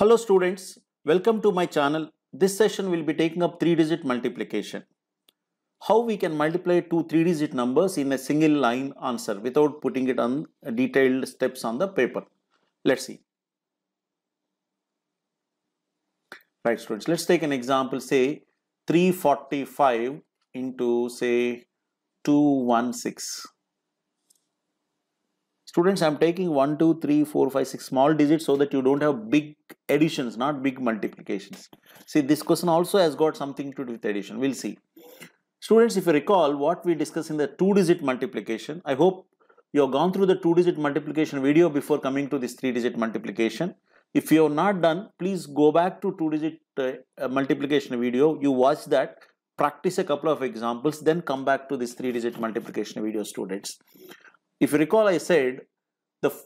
Hello students, welcome to my channel. This session will be taking up 3-digit multiplication. How we can multiply 2 3-digit numbers in a single line answer without putting it on detailed steps on the paper. Let's see. Right students, let's take an example, say 345 into say 216. Students, I am taking 1, 2, 3, 4, 5, 6 small digits so that you don't have big additions, not big multiplications. See, this question also has got something to do with addition. We'll see. Students, if you recall what we discussed in the 2-digit multiplication, I hope you have gone through the 2-digit multiplication video before coming to this 3-digit multiplication. If you have not done, please go back to 2-digit multiplication video. You watch that, practice a couple of examples, then come back to this 3-digit multiplication video, students. If you recall, I said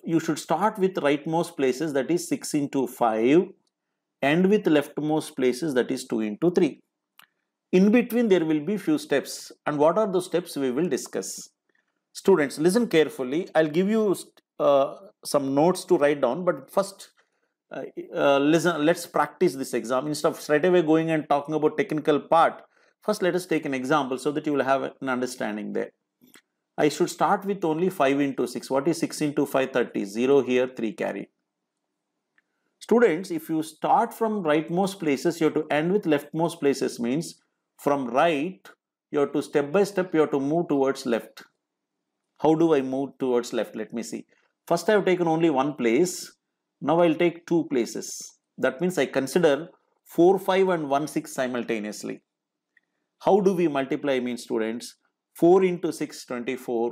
you should start with rightmost places, that is 6 into 5, and with leftmost places, that is 2 into 3. In between, there will be few steps, and what are those steps we will discuss. Students, listen carefully. I'll give you some notes to write down, but first, listen. Let's practice this exam. Instead of straight away going and talking about technical part, first let us take an example so that you will have an understanding there. I should start with only 5 into 6. What is 6 into 5? 30. 0 here, 3 carry. Students, if you start from rightmost places, you have to end with leftmost places, means from right, you have to step by step, you have to move towards left. How do I move towards left? Let me see. First, I have taken only one place. Now, I will take two places. That means I consider 4, 5 and 1, 6 simultaneously. How do we multiply, means students? 4 into 6, 24,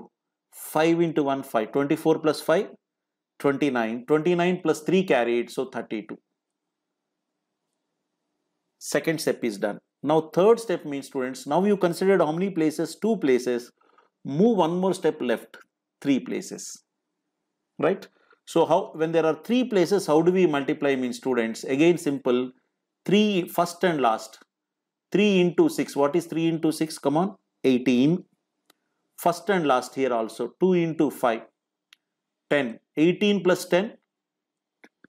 5 into 1, 5, 24 plus 5, 29, 29 plus 3 carried, so 32. Second step is done. Now third step means students, now you considered how many places? 2 places, move one more step left, 3 places, right? So how, when there are 3 places, how do we multiply, means students? Again simple, 3 first and last, 3 into 6, what is 3 into 6, come on, 18. First and last here also, 2 into 5, 10, 18 plus 10,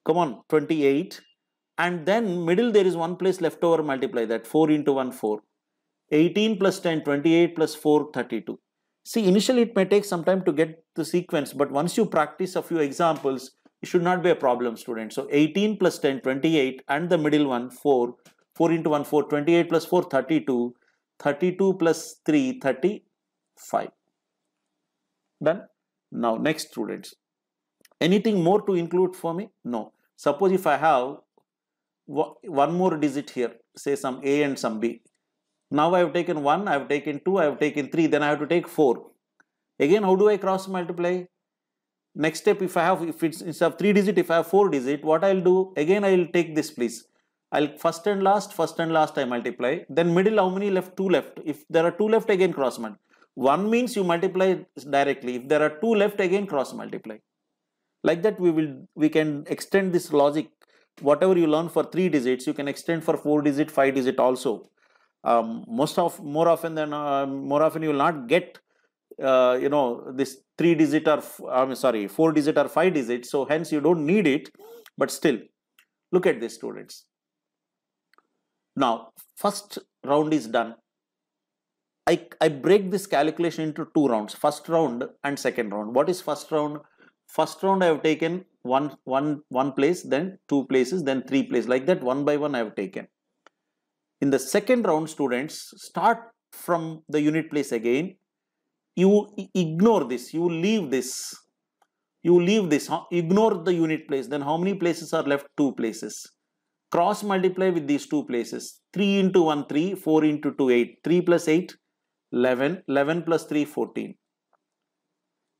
come on, 28, and then middle there is one place left over, multiply that, 4 into 1, 4, 18 plus 10, 28 plus 4, 32. See, initially it may take some time to get the sequence, but once you practice a few examples, it should not be a problem, students. So 18 plus 10, 28, and the middle one, 4, 4 into 1, 4, 28 plus 4, 32, 32 plus 3, 35. Done. Now, next students. Anything more to include for me? No. Suppose if I have one more digit here, say some A and some B. Now I have taken 1, I have taken 2, I have taken 3, then I have to take 4. Again, how do I cross multiply? Next step, if I have, if it's instead of 3-digit, if I have 4-digit, what I will do? Again, I will take this please. I'll first and last I multiply. Then middle, how many left? 2 left. If there are 2 left, again cross multiply. 1 means you multiply directly. If there are 2 left, again cross multiply. Like that we can extend this logic. Whatever you learn for 3 digits, you can extend for 4-digit, 5-digit also. More often you will not get you know, this 3-digit or 4-digit or 5-digit. So hence you don't need it. But still, look at this, students. Now, first round is done. I break this calculation into 2 rounds, first round and second round. What is first round? First round I have taken one place, then 2 places, then 3 places. Like that, one by one I have taken. In the second round, students, start from the unit place again. You ignore this. You leave this. You leave this. Ignore the unit place. Then how many places are left? 2 places. Cross multiply with these 2 places. 3 into 1, 3. 4 into 2, 8. 3 plus 8, 11. 11 plus 3, 14.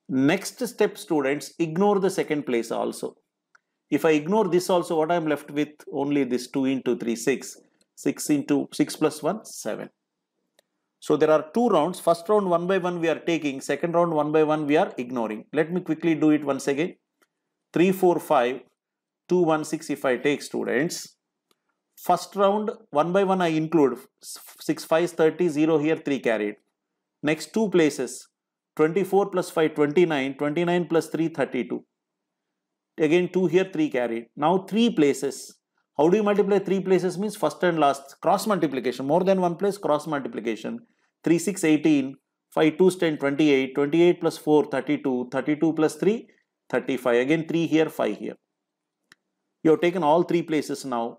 Next step, students, ignore the second place also. If I ignore this also, what I am left with? Only this 2 into 3, 6. 6 into 6 plus 1, 7. So there are 2 rounds. First round, one by one we are taking. Second round, one by one we are ignoring. Let me quickly do it once again. 3, 4, 5, 2, 1, 6 if I take, students. First round, one by one I include, 6, 5 is 30, 0 here, 3 carried. Next 2 places, 24 plus 5, 29, 29 plus 3, 32. Again 2 here, 3 carried. Now 3 places, How do you multiply three places? Means first and last, cross multiplication. More than one place, cross multiplication. 3, 6, 18. 5, 2, 10, 28. 28 plus 4, 32. 32 plus 3, 35. Again, 3 here, 5 here. You have taken all three places now.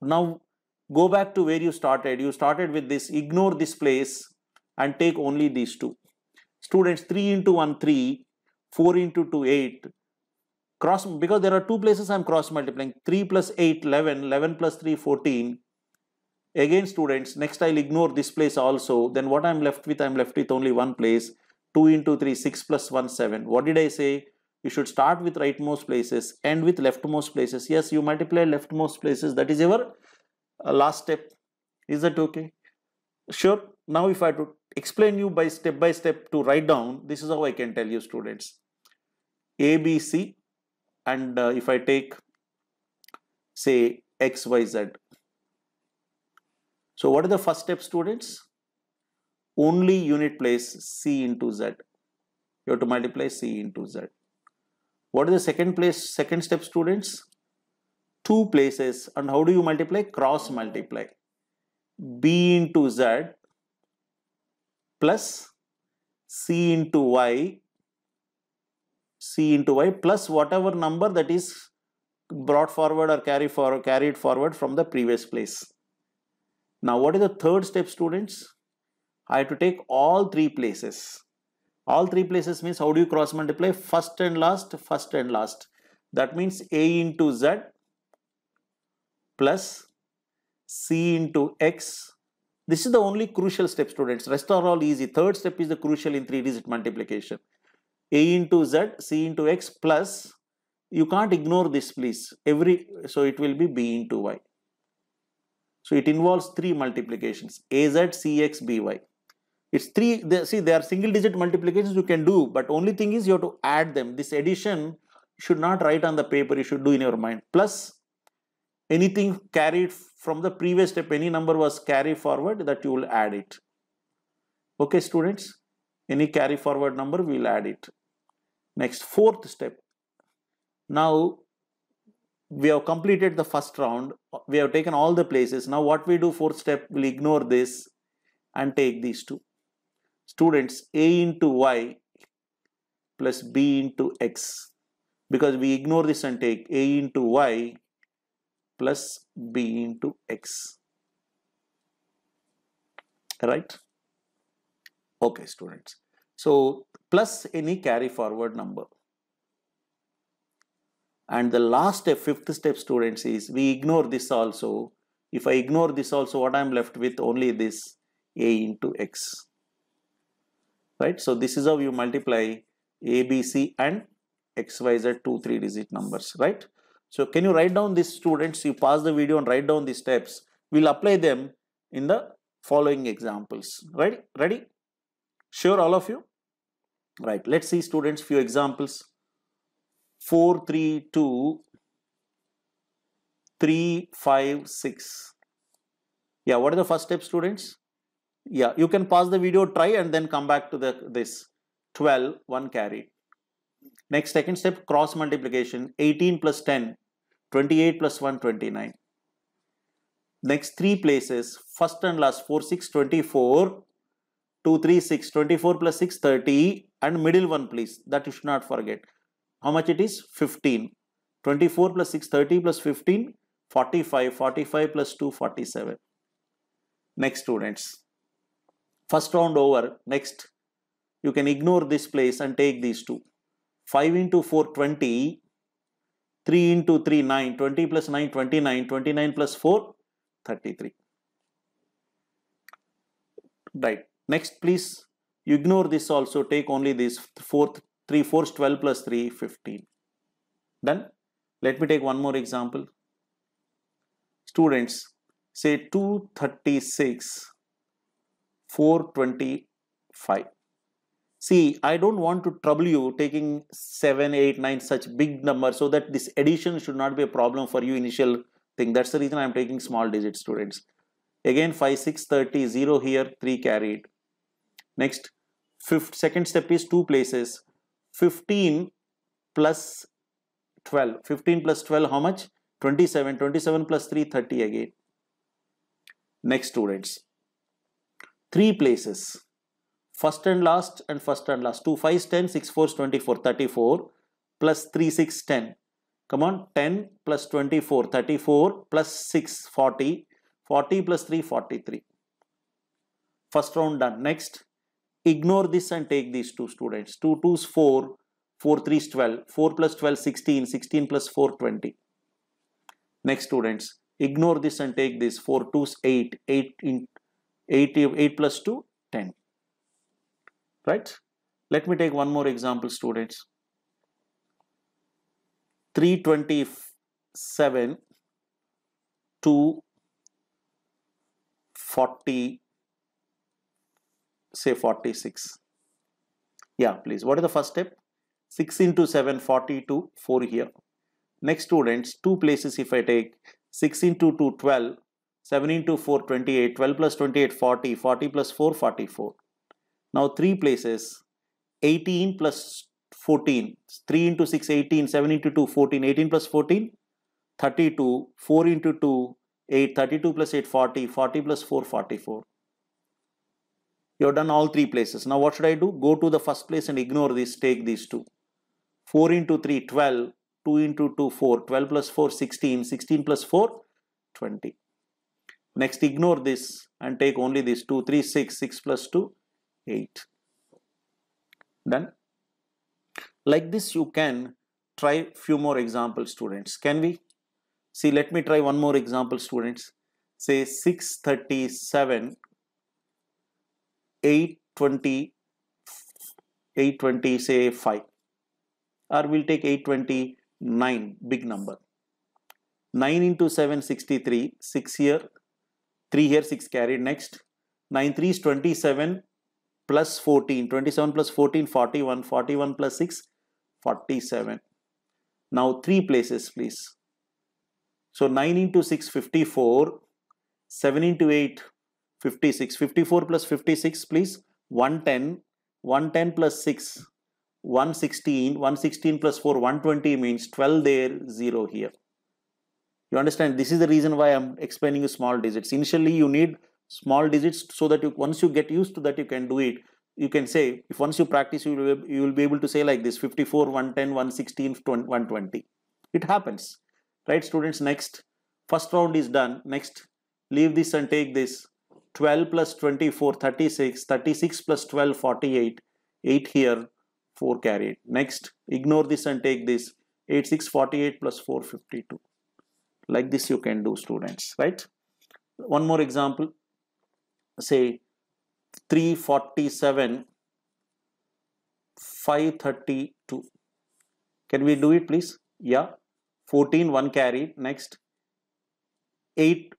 Now, go back to where you started. You started with this. Ignore this place and take only these two. Students, 3 into 1, 3. 4 into 2, 8. Cross, because there are two places I am cross multiplying. 3 plus 8, 11. 11 plus 3, 14. Again, students, next I'll ignore this place also. Then what I'm left with only one place. 2 into 3, 6 plus 1, 7. What did I say? You should start with rightmost places, end with leftmost places. Yes, you multiply leftmost places. That is your last step. Is that okay? Sure. Now, if I to explain you by step to write down, this is how I can tell you, students. A, B, C. And if I take, say, X, Y, Z. So what are the first step, students? Only unit place C into Z. You have to multiply C into Z. What is the second step, students? Two places. And how do you multiply? Cross multiply. B into Z plus C into Y. C into Y plus whatever number that is brought forward or carried forward from the previous place. Now, what is the third step, students? I have to take all three places. All three places means how do you cross multiply? First and last, first and last. That means A into Z plus C into X. This is the only crucial step, students. Rest are all easy. Third step is the crucial in three-digit multiplication. A into Z, C into X plus, you can't ignore this please, so it will be B into Y. So it involves three multiplications, AZ, CX, BY. It's three, they are single digit multiplications you can do, but only thing is you have to add them. This addition you should not write on the paper, you should do in your mind. Plus, anything carried from the previous step, any number was carried forward that you will add it. Okay students, any carry forward number we will add it. Next, fourth step. Now, we have completed the first round. We have taken all the places. Now, what we do, fourth step, we'll ignore this and take these two. Students, A into Y plus B into X. Because we ignore this and take A into Y plus B into X. Right? Okay, students. So, plus any carry forward number. And the last step, fifth step, students, is we ignore this also. If I ignore this also, what I am left with? Only this A into X. Right? So, this is how you multiply A, B, C and X, Y, Z, two, three digit numbers. Right? So, can you write down this, students? You pause the video and write down these steps. We will apply them in the following examples. Right? Ready? Sure, all of you? Right, let's see, students, few examples. 4, 3, 2, 3, 5, 6. Yeah, what are the first step, students? Yeah, you can pause the video, try and then come back to this. 12, 1 carry. Next, second step, cross multiplication. 18 plus 10, 28 plus 1, 29. Next, three places. First and last, 4, 6, 24. 2, 3, 6, 24 plus 6, 30 and middle one please, that you should not forget. How much it is? 15. 24 plus 6, 30 plus 15, 45, 45 plus 2, 47. Next students, first round over. Next, you can ignore this place and take these two. 5 into 4, 20, 3 into 3, 9, 20 plus 9, 29, 29 plus 4, 33. Right. Next, please, you ignore this also, take only this, 3 fourths, 12 plus 3, 15. Done? Let me take one more example. Students, say 236, 425. See, I don't want to trouble you taking 7, 8, 9, such big numbers so that this addition should not be a problem for you initial thing. That's the reason I am taking small digit, students. Again, 5, 6, 30, 0 here, 3 carried. Next, second step is two places. 15 plus 12. 15 plus 12, how much? 27 plus 3, 30 again. Next students, 3 places, first and last, 2 5s 10, 6 4s 24, 34 plus 3 6 10. Come on, 10 plus 24, 34 plus 6, 40, 40 plus 3, 43. First round done. Next, ignore this and take these two students. 2 2s 4, 4 3s 12, 4 plus 12, 16, 16 plus 4, 20. Next students, ignore this and take this. 4 2s 8, 8 plus 2, 10. Right? Let me take one more example, students. 327 to 40, say 46. Yeah, please. What is the first step? 6 into 7, 42, 4 here. Next students, 2 places if I take, 6 into 2, 12, 7 into 4, 28, 12 plus 28, 40, 40 plus 4, 44. Now 3 places, 18 plus 14, 3 into 6, 18, 7 into 2, 14, 18 plus 14, 32, 4 into 2, 8, 32 plus 8, 40, 40 plus 4, 44. You have done all 3 places. Now what should I do? Go to the first place and ignore this, take these two. 4 into 3, 12, 2 into 2, 4, 12 plus 4, 16, 16 plus 4, 20. Next ignore this and take only this, 2, 3, 6, 6 plus 2, 8. Done. Like this, you can try few more examples, students. Can we? See, let me try one more example, students. Say 637, 820, 820, say 5. Or we'll take 829, big number. 9 into 7, 63, 6 here, 3 here, 6 carried. Next, 9 3 is 27 plus 14, 27 plus 14, 41, 41 plus 6, 47. Now 3 places, please. So 9 into 6, 54, 7 into 8, 56, 54 plus 56, please, 110, 110 plus 6, 116, 116 plus 4, 120 means 12 there, 0 here. You understand? This is the reason why I am explaining you small digits. Initially, you need small digits so that you, once you get used to that, you can do it. You can say, if once you practice, you will be able to say like this, 54, 110, 116, 120. It happens. Right, students? Next, first round is done. Next, leave this and take this. 12 plus 24, 36, 36 plus 12, 48, 8 here, 4 carried. Next, ignore this and take this. 8, 6, 48 plus 4, 52. Like this you can do, students, right? One more example. Say 347, 532. Can we do it, please? Yeah. 14, 1 carried. Next, 8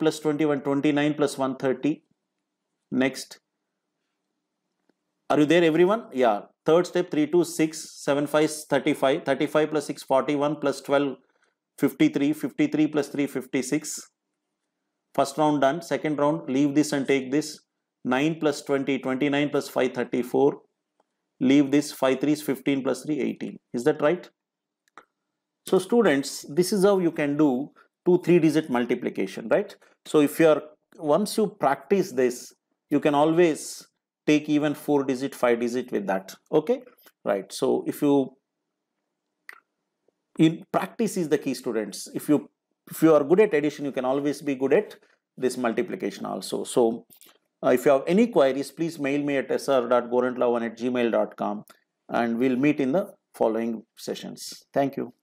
plus 21, 29 plus 130. Next, are you there, everyone? Yeah. Third step, 3, 2, 6, 7, 5, 35. 35 plus 6, 41 plus 12, 53. 53 plus 3, 56. First round done. Second round, leave this and take this. 9 plus 20, 29 plus 5, 34. Leave this. 5 3 is 15 plus 3, 18. Is that right? So students, this is how you can do 2 3-digit multiplication, right? So if you are, once you practice this, you can always take even 4-digit, 5-digit with that. Okay, right? So if you, in practice is the key, students. If you are good at addition, you can always be good at this multiplication also. So if you have any queries, please mail me at sr.gorantla1@gmail.com and we'll meet in the following sessions. Thank you.